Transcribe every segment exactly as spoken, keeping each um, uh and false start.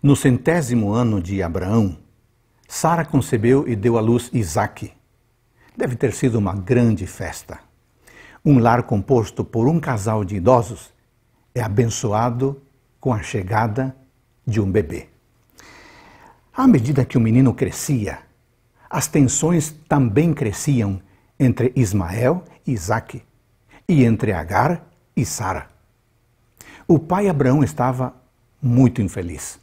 No centésimo ano de Abraão, Sara concebeu e deu à luz Isaque. Deve ter sido uma grande festa. Um lar composto por um casal de idosos é abençoado com a chegada de um bebê. À medida que o menino crescia, as tensões também cresciam entre Ismael e Isaque e entre Agar e Sara. O pai Abraão estava muito infeliz.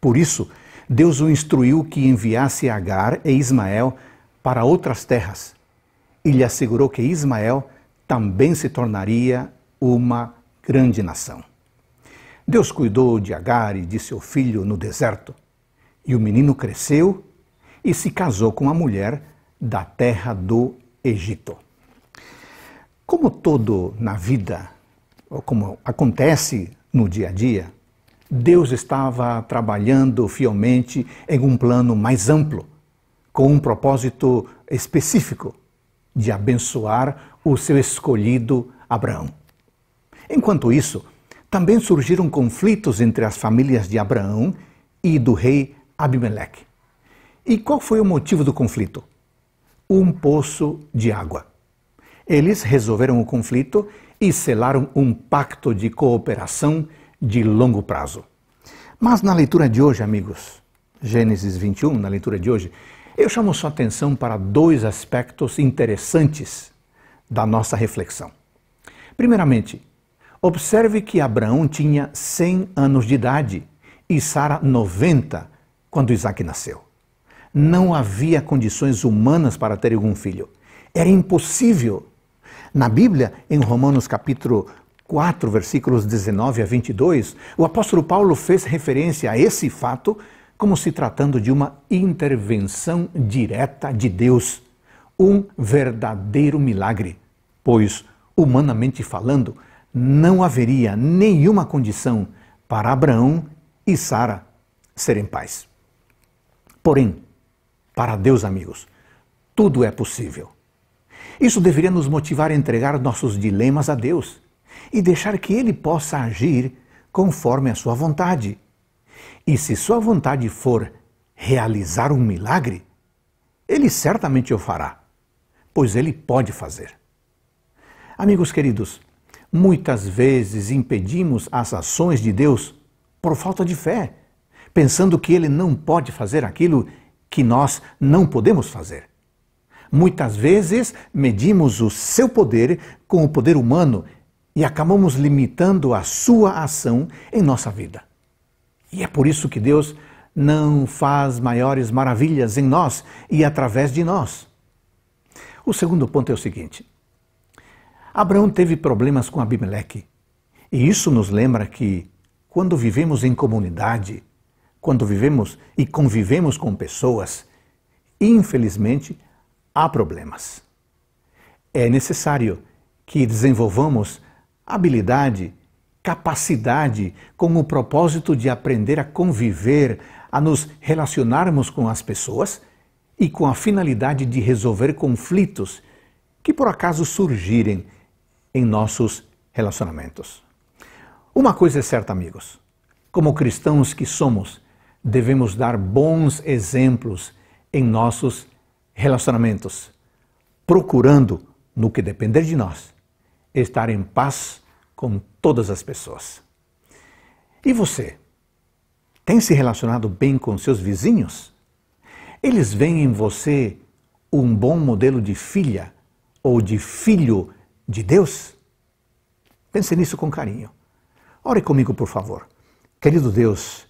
Por isso, Deus o instruiu que enviasse Agar e Ismael para outras terras e lhe assegurou que Ismael também se tornaria uma grande nação. Deus cuidou de Agar e de seu filho no deserto, e o menino cresceu e se casou com a mulher da terra do Egito. Como todo na vida, ou como acontece no dia a dia, Deus estava trabalhando fielmente em um plano mais amplo, com um propósito específico de abençoar o seu escolhido Abraão. Enquanto isso, também surgiram conflitos entre as famílias de Abraão e do rei Abimeleque. E qual foi o motivo do conflito? Um poço de água. Eles resolveram o conflito e selaram um pacto de cooperação de longo prazo. Mas na leitura de hoje, amigos, Gênesis vinte e um, na leitura de hoje, eu chamo sua atenção para dois aspectos interessantes da nossa reflexão. Primeiramente, observe que Abraão tinha cem anos de idade e Sara noventa quando Isaque nasceu. Não havia condições humanas para ter algum filho. Era impossível. Na Bíblia, em Romanos capítulo quatro, versículos dezenove a vinte e dois, o apóstolo Paulo fez referência a esse fato como se tratando de uma intervenção direta de Deus, um verdadeiro milagre, pois, humanamente falando, não haveria nenhuma condição para Abraão e Sara serem pais. Porém, para Deus, amigos, tudo é possível. Isso deveria nos motivar a entregar nossos dilemas a Deus e deixar que Ele possa agir conforme a sua vontade. E se sua vontade for realizar um milagre, Ele certamente o fará, pois Ele pode fazer. Amigos queridos, muitas vezes impedimos as ações de Deus por falta de fé, pensando que Ele não pode fazer aquilo que nós não podemos fazer. Muitas vezes medimos o seu poder com o poder humano e acabamos limitando a sua ação em nossa vida. E é por isso que Deus não faz maiores maravilhas em nós e através de nós. O segundo ponto é o seguinte: Abraão teve problemas com Abimeleque, e isso nos lembra que quando vivemos em comunidade, quando vivemos e convivemos com pessoas, infelizmente há problemas. É necessário que desenvolvamos habilidade, capacidade, com o propósito de aprender a conviver, a nos relacionarmos com as pessoas e com a finalidade de resolver conflitos que por acaso surgirem em nossos relacionamentos. Uma coisa é certa, amigos, como cristãos que somos, devemos dar bons exemplos em nossos relacionamentos, procurando, no que depender de nós, estar em paz com todas as pessoas. E você, tem se relacionado bem com seus vizinhos? Eles veem em você um bom modelo de filha ou de filho de Deus? Pense nisso com carinho. Ore comigo, por favor. Querido Deus,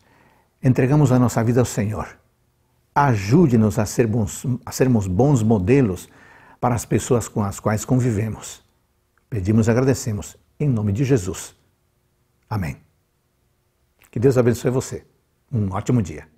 entregamos a nossa vida ao Senhor. Ajude-nos a, ser bons, a sermos bons modelos para as pessoas com as quais convivemos. Pedimos e agradecemos. Em nome de Jesus. Amém. Que Deus abençoe você. Um ótimo dia.